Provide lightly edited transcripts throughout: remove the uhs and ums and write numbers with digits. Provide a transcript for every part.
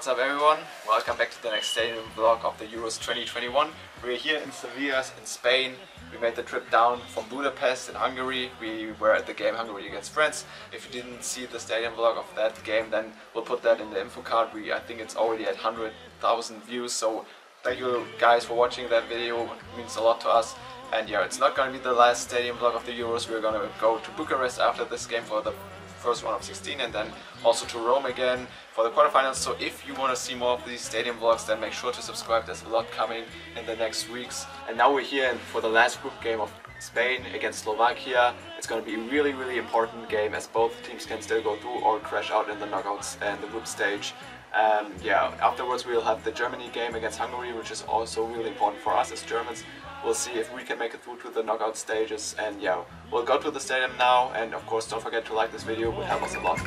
What's up everyone, welcome back to the next stadium vlog of the Euros 2021. We're here in Sevilla in Spain. We made the trip down from Budapest in Hungary. We were at the game Hungary against France. If you didn't see the stadium vlog of that game, then we'll put that in the info card. I think it's already at 100,000 views, so thank you guys for watching that video. It means a lot to us. And yeah, it's not going to be the last stadium vlog of the Euros. We're going to go to Bucharest after this game for the first round of 16 and then also to Rome again for the quarterfinals. So if you want to see more of these stadium vlogs, then make sure to subscribe. There's a lot coming in the next weeks. And now we're here for the last group game of Spain against Slovakia. It's going to be a really important game, as both teams can still go through or crash out in the knockouts and the group stage. Yeah, afterwards we'll have the Germany game against Hungary, which is also really important for us as Germans. We'll see if we can make it through to the knockout stages, and yeah, we'll go to the stadium now, and of course don't forget to like this video, it would help us a lot.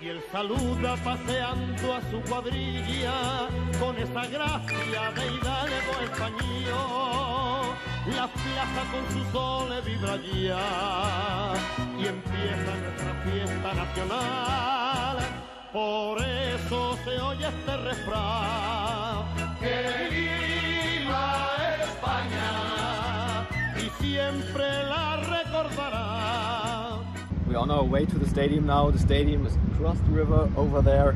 Y él saluda paseando a su cuadrilla con esa gracia de hidalgo español. La plaza con su sol vibra ya y empieza nuestra fiesta nacional. Por eso se oye este refrán. Que viva España y siempre la recordará. We're on our way to the stadium now. The stadium is across the river over there,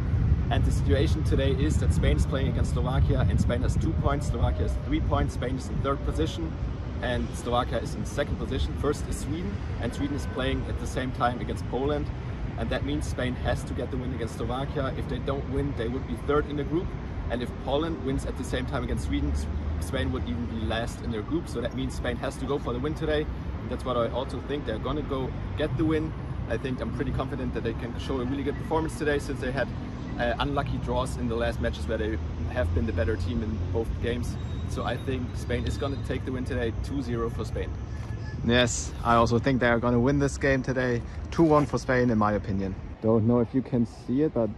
and the situation today is that Spain is playing against Slovakia, and Spain has 2 points, Slovakia has 3 points, Spain is in third position and Slovakia is in second position. First is Sweden, and Sweden is playing at the same time against Poland, and that means Spain has to get the win against Slovakia. If they don't win, they would be third in the group, and if Poland wins at the same time against Sweden, Spain would even be last in their group. So that means Spain has to go for the win today. That's what I also think. They're gonna go get the win. I'm pretty confident that they can show a really good performance today, since they had unlucky draws in the last matches where they have been the better team in both games. So I think Spain is gonna take the win today. 2-0 for Spain. Yes, I also think they are gonna win this game today. 2-1 for Spain in my opinion. Don't know if you can see it, but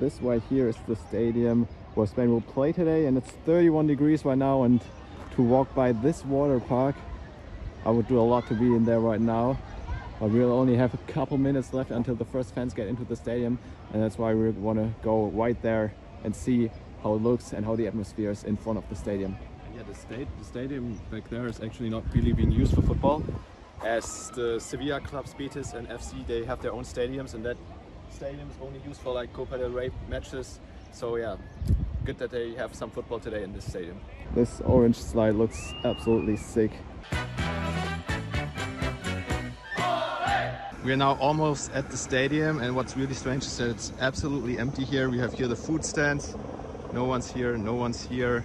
this right here is the stadium where Spain will play today, and it's 31 degrees right now, and to walk by this water park, I would do a lot to be in there right now. But we'll only have a couple minutes left until the first fans get into the stadium, and that's why we want to go right there and see how it looks and how the atmosphere is in front of the stadium. And yeah, the stadium back there is actually not really being used for football, as the Sevilla clubs Betis and FC, they have their own stadiums, and that stadium is only used for like Copa del Rey matches. So yeah, good that they have some football today in this stadium. This orange slide looks absolutely sick. We are now almost at the stadium, and what's really strange is that it's absolutely empty here. We have here the food stands. No one's here, no one's here.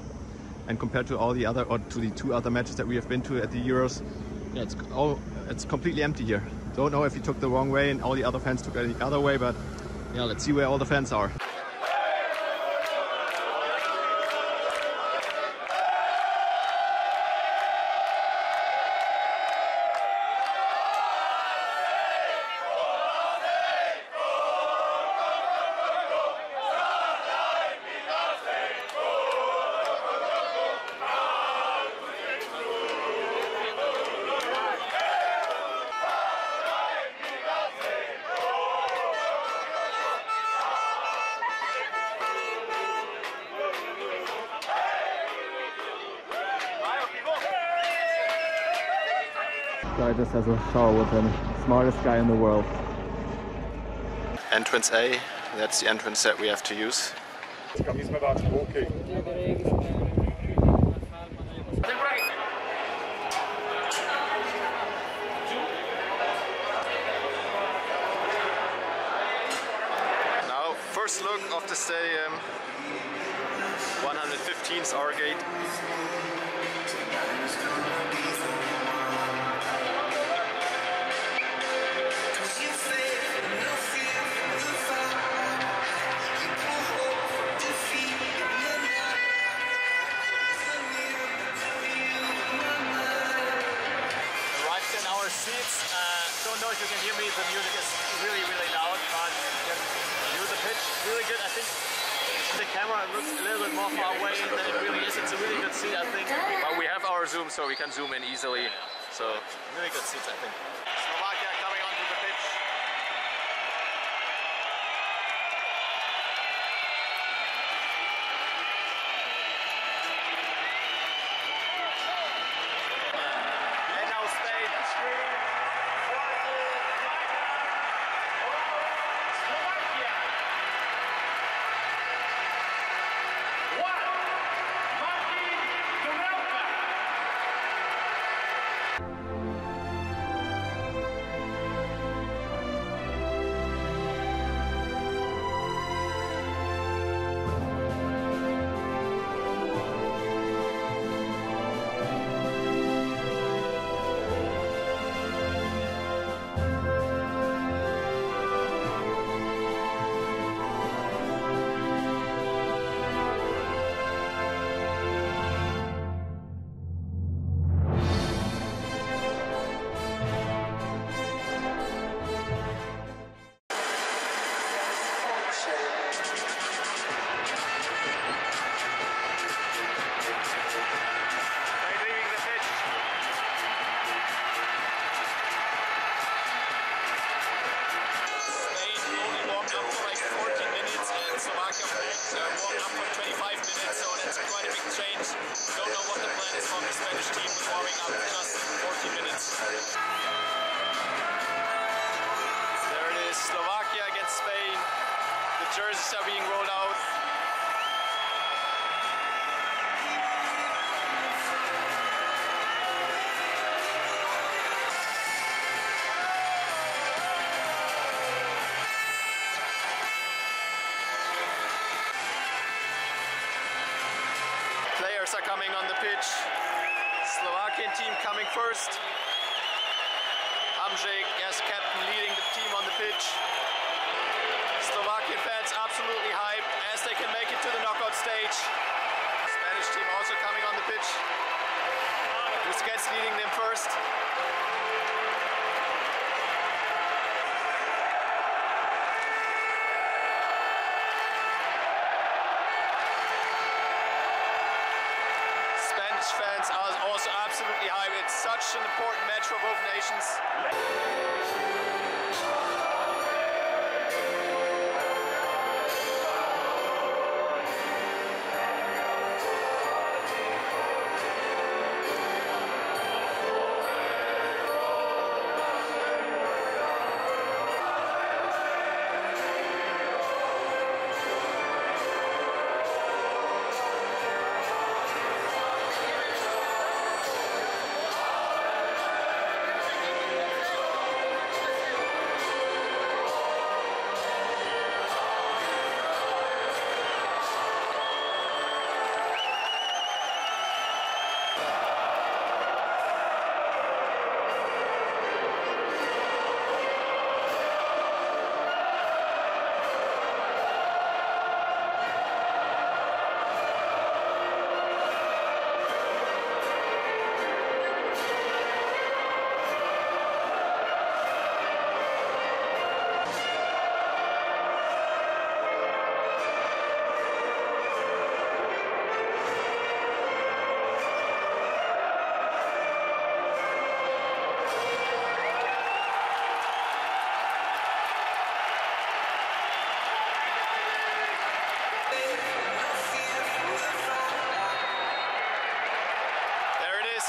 And compared to all the other, or to the 2 other matches that we have been to at the Euros, yeah, it's completely empty here. Don't know if you took the wrong way and all the other fans took the other way, but yeah, let's see where all the fans are. Guy just has a shower with him. Smartest guy in the world. Entrance A, that's the entrance that we have to use. Now, first look of the stadium. 115's our gate. Don't know if you can hear me, the music is really loud, but you hear the pitch really good. I think the camera looks a little bit more far away than it really is. It's a really good seat, I think. But we have our zoom, so we can zoom in easily. So really good seats, I think. Slovakia coming onto the pitch. Slovakia played warmed up for 25 minutes, so that's quite a big change. Don't know what the plan is from the Spanish team warming up just 40 minutes. There it is, Slovakia against Spain. The jerseys are being rolled out. Are coming on the pitch. Slovakian team coming first. Hamšík as captain leading the team on the pitch. Slovakian fans absolutely hyped as they can make it to the knockout stage. Spanish team also coming on the pitch. Busquets leading them first. Fans are also absolutely hyped. It's such an important match for both nations.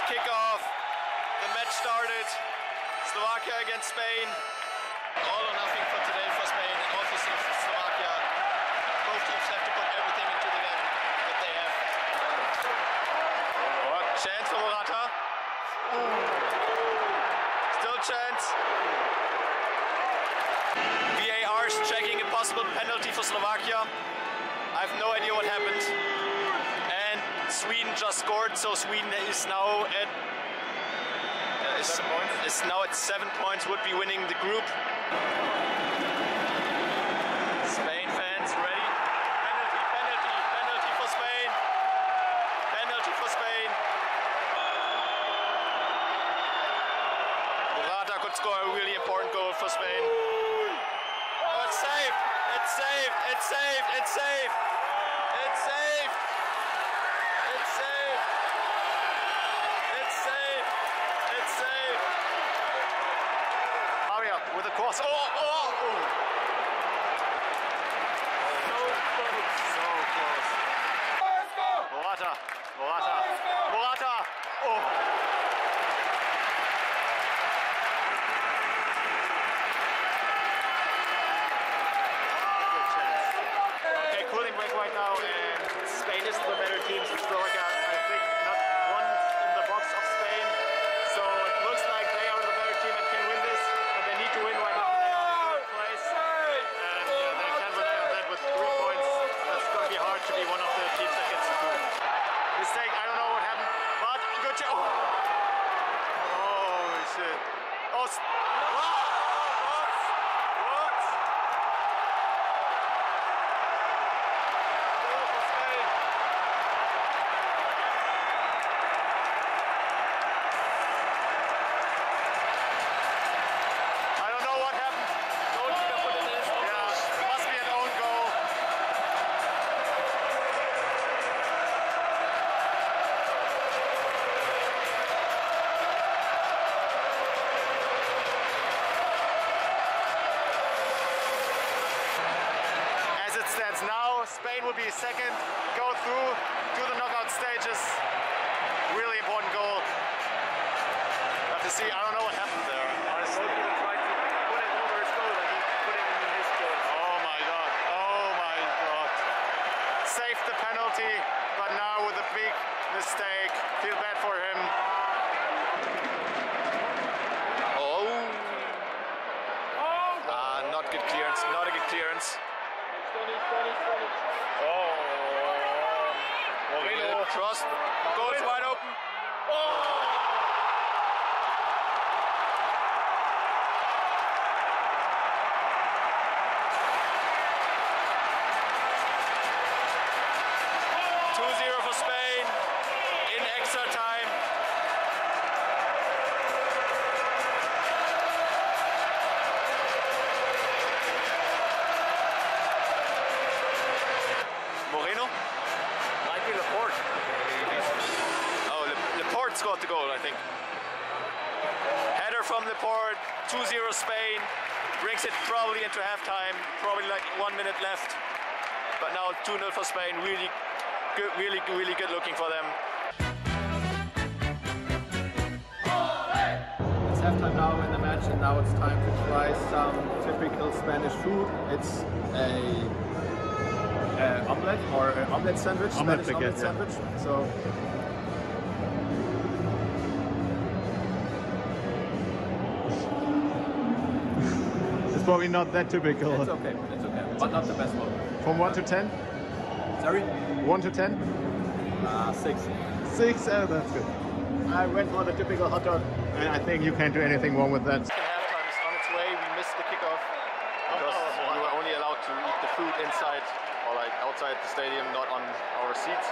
Kickoff. The match started. Slovakia against Spain. All or nothing for today for Spain and also for Slovakia. Both teams have to put everything into the game that they have. What? Chance for Morata. Still chance. VAR is checking a possible penalty for Slovakia. I have no idea what happened. Sweden just scored, so Sweden is now at 7 points, would be winning the group. Spain fans ready. Penalty, penalty, penalty for Spain. Penalty for Spain. Morata could score a really important goal for Spain. Oh, it's saved! It's saved! It's saved! It's saved! It's saved! With a cross. Oh! So close. So close. Morata. Morata. Morata. Oh! Okay, cooling break right now. Spain is the better team. Slovakia, I think, not one in the box of Spain. So it looks like they are the better team and can win this. Need to win right now. They're in third place, and they can rely on that with 3 points. That's going to be hard to be one of the teams that gets through. Mistake. I don't know what happened, but good job. Oh shit! Oh. What? Now Spain will be second, go through to the knockout stages. Really important goal. Have to see, I don't know what happened there. Honestly. Put it over his goal and he put it in his goal. Oh my God, oh my God. Saved the penalty, but now with a big mistake. Feel bad for him. Not good clearance, not a good clearance. Oh, Moreno crossed, goal's wide open. Oh! Got the goal, I think. Header from Laporte, 2-0 Spain, brings it probably into halftime, probably like 1 minute left. But now 2-0 for Spain, really good, really good looking for them. It's halftime now in the match, and now it's time to try some typical Spanish food. It's a omelette or an omelette sandwich, Spanish omelette sandwich. So. Probably not that typical. It's okay, it's okay. But not the best one. From 1 to 10? Sorry? 1 to 10? 6. 6? Oh, that's good. I went for the typical hot dog. And I think you can't do anything wrong with that. Second halftime is on its way. We missed the kickoff because we were only allowed to eat the food inside or like outside the stadium, not on our seats.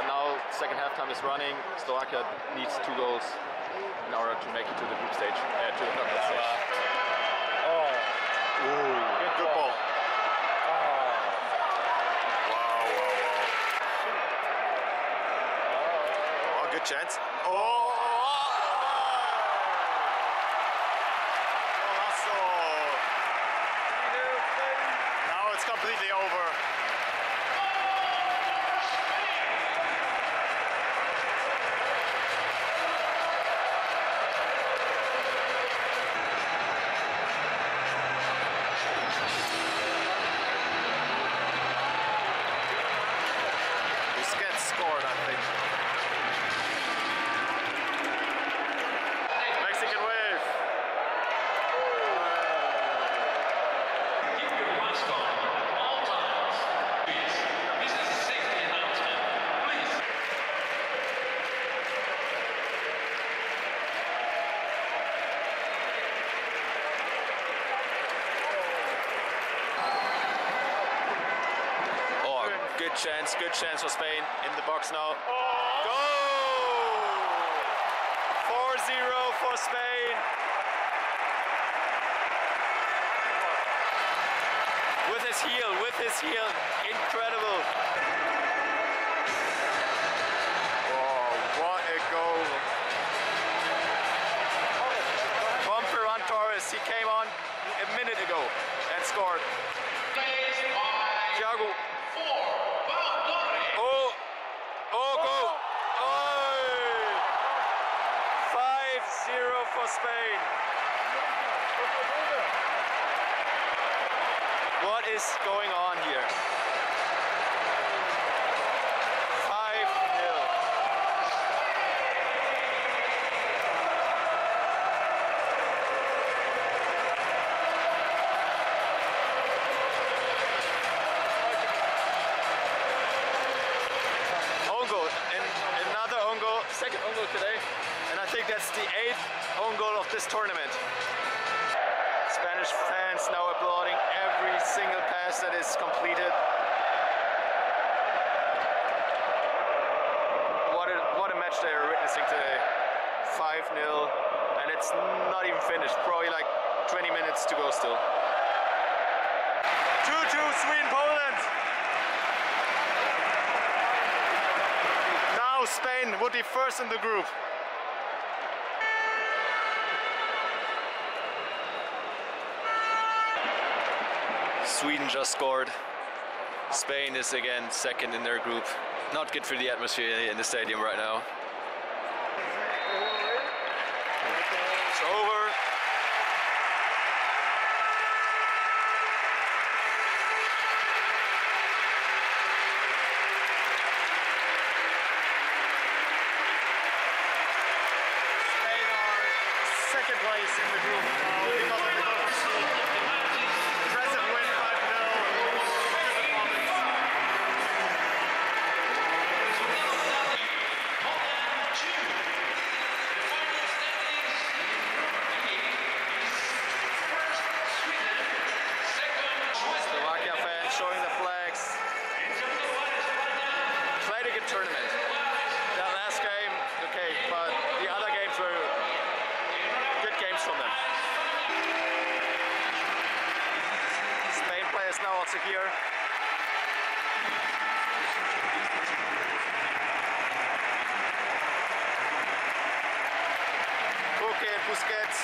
But now second halftime is running. Slovakia needs 2 goals in order to make it to the group stage, to the knockout stage. Ooh, good ball. Oh. Wow. Oh, good chance. Oh! Golazo! Now it's completely over. Good chance for Spain in the box now. Oh. Goal! 4-0 for Spain. With his heel, incredible. Oh, what a goal! From Ferran Torres, he came on a minute ago and scored. Thiago. Spain. What is going on here? 5-0. Own goal, and another own goal, second own goal today. And I think that's the 8th own goal of this tournament. Spanish fans now applauding every single pass that is completed. What a match they are witnessing today. 5-0, and it's not even finished. Probably like 20 minutes to go still. 2-2 Sweden, Poland. Now Spain would be first in the group. Sweden just scored. Spain is again second in their group. Not good for the atmosphere in the stadium right now. It's over. Here. Okay, Busquets.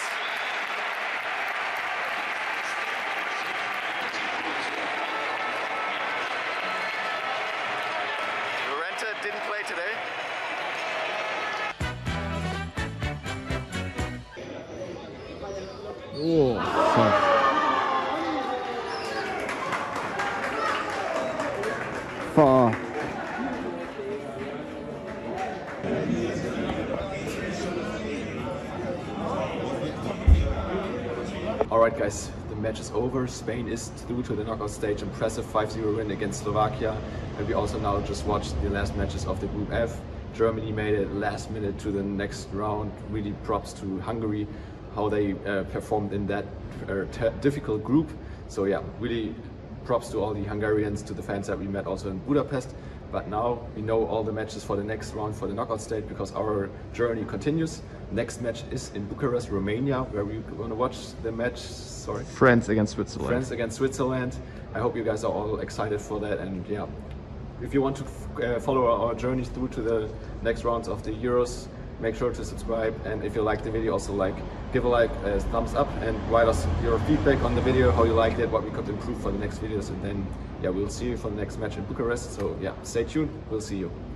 Llorente didn't play today. Oh, fuck. Far. Alright guys, the match is over. Spain is through to the knockout stage. Impressive 5-0 win against Slovakia. And we also now just watched the last matches of the Group F. Germany made it last minute to the next round. Really props to Hungary, how they performed in that difficult group. So yeah, really props to all the Hungarians, to the fans that we met also in Budapest. But now we know all the matches for the next round for the knockout stage because our journey continues. Next match is in Bucharest, Romania, where we're going to watch the match. Sorry, France against Switzerland. France against Switzerland. I hope you guys are all excited for that. And yeah, if you want to follow our journey through to the next rounds of the Euros, make sure to subscribe. And if you like the video, also give a like, thumbs up, and write us your feedback on the video, how you liked it, what we could improve for the next videos. And then yeah, we'll see you for the next match in Bucharest. So yeah, stay tuned, we'll see you.